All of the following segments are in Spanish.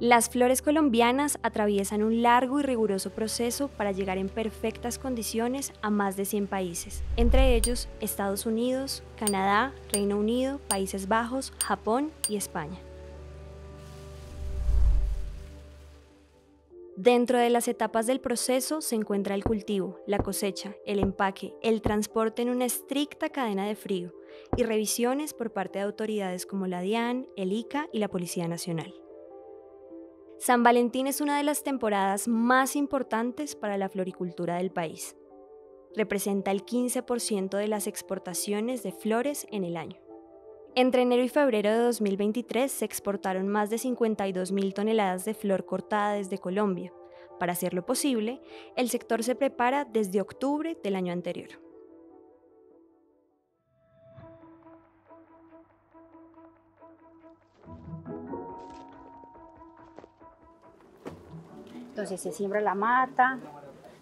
Las flores colombianas atraviesan un largo y riguroso proceso para llegar en perfectas condiciones a más de 100 países, entre ellos Estados Unidos, Canadá, Reino Unido, Países Bajos, Japón y España. Dentro de las etapas del proceso se encuentra el cultivo, la cosecha, el empaque, el transporte en una estricta cadena de frío y revisiones por parte de autoridades como la DIAN, el ICA y la Policía Nacional. San Valentín es una de las temporadas más importantes para la floricultura del país. Representa el 15% de las exportaciones de flores en el año. Entre enero y febrero de 2023 se exportaron más de 52.000 toneladas de flor cortada desde Colombia. Para hacerlo posible, el sector se prepara desde octubre del año anterior. Entonces se siembra la mata,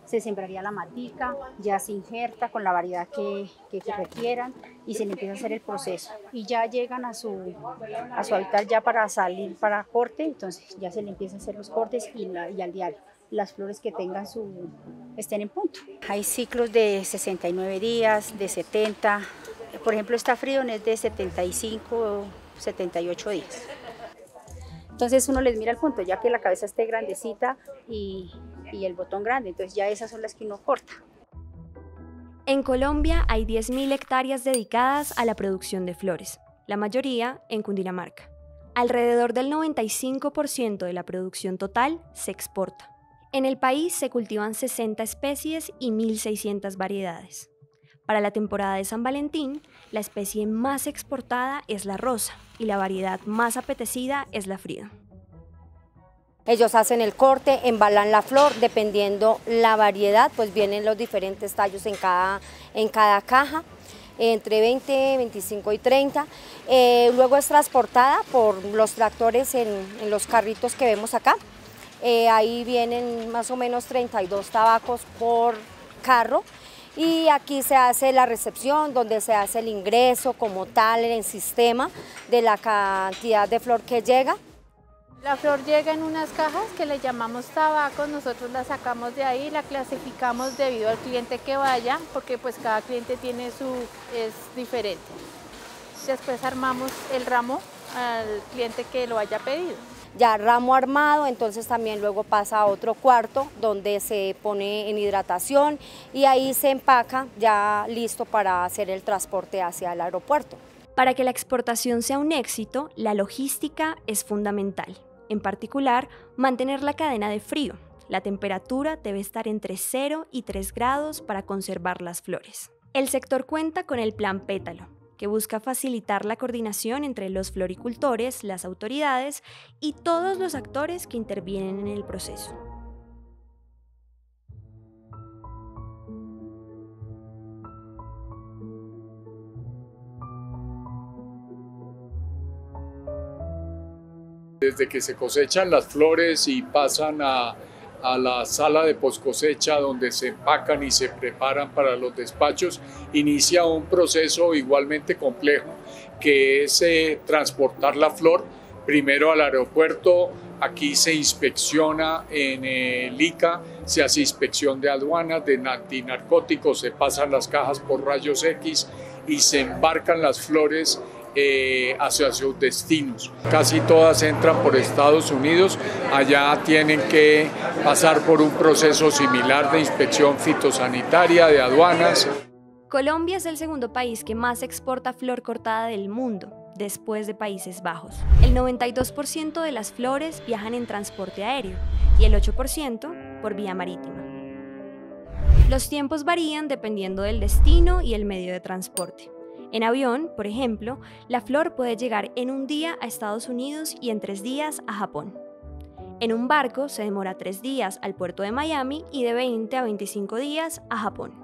se sembraría la matica, ya se injerta con la variedad que requieran y se le empieza a hacer el proceso. Y ya llegan a su hábitat ya para salir para corte, entonces ya se le empieza a hacer los cortes y aldear las flores que tengan estén en punto. Hay ciclos de 69 días, de 70, por ejemplo esta Frida es de 75, 78 días. Entonces uno les mira el punto, ya que la cabeza esté grandecita y el botón grande, entonces ya esas son las que uno corta. En Colombia hay 10.000 hectáreas dedicadas a la producción de flores, la mayoría en Cundinamarca. Alrededor del 95% de la producción total se exporta. En el país se cultivan 60 especies y 1.600 variedades. Para la temporada de San Valentín, la especie más exportada es la rosa y la variedad más apetecida es la frida. Ellos hacen el corte, embalan la flor, dependiendo la variedad, pues vienen los diferentes tallos en cada caja, entre 20, 25 y 30. Luego es transportada por los tractores en los carritos que vemos acá. Ahí vienen más o menos 32 tabacos por carro. Y aquí se hace la recepción, donde se hace el ingreso como tal en el sistema de la cantidad de flor que llega. La flor llega en unas cajas que le llamamos tabacos, nosotros la sacamos de ahí, la clasificamos debido al cliente que vaya, porque pues cada cliente tiene es diferente. Después armamos el ramo al cliente que lo haya pedido. Ya ramo armado, entonces también luego pasa a otro cuarto donde se pone en hidratación y ahí se empaca ya listo para hacer el transporte hacia el aeropuerto. Para que la exportación sea un éxito, la logística es fundamental. En particular, mantener la cadena de frío. La temperatura debe estar entre 0 y 3 grados para conservar las flores. El sector cuenta con el plan Pétalo, que busca facilitar la coordinación entre los floricultores, las autoridades y todos los actores que intervienen en el proceso. Desde que se cosechan las flores y pasan a la sala de poscosecha donde se empacan y se preparan para los despachos, inicia un proceso igualmente complejo que es transportar la flor primero al aeropuerto. Aquí se inspecciona en el ICA, se hace inspección de aduanas, de antinarcóticos, se pasan las cajas por rayos X y se embarcan las flores hacia sus destinos. Casi todas entran por Estados Unidos, allá tienen que pasar por un proceso similar de inspección fitosanitaria, de aduanas. Colombia es el segundo país que más exporta flor cortada del mundo, después de Países Bajos. El 92% de las flores viajan en transporte aéreo y el 8% por vía marítima. Los tiempos varían dependiendo del destino y el medio de transporte. En avión, por ejemplo, la flor puede llegar en un día a Estados Unidos y en 3 días a Japón. En un barco se demora 3 días al puerto de Miami y de 20 a 25 días a Japón.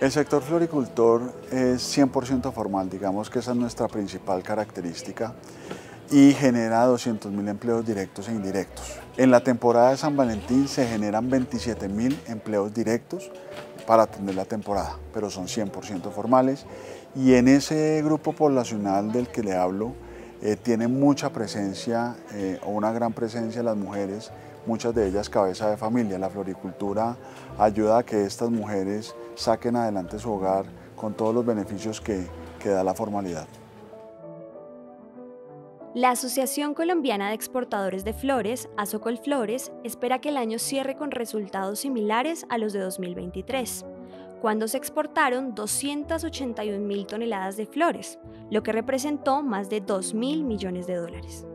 El sector floricultor es 100% formal, digamos que esa es nuestra principal característica y genera 200.000 empleos directos e indirectos. En la temporada de San Valentín se generan 27.000 empleos directos para atender la temporada, pero son 100% formales y en ese grupo poblacional del que le hablo Tienen mucha presencia o una gran presencia las mujeres, muchas de ellas cabeza de familia. La floricultura ayuda a que estas mujeres saquen adelante su hogar con todos los beneficios que da la formalidad. La Asociación Colombiana de Exportadores de Flores, Asocolflores, espera que el año cierre con resultados similares a los de 2023, cuando se exportaron 281.000 toneladas de flores, lo que representó más de 2.000 millones de dólares.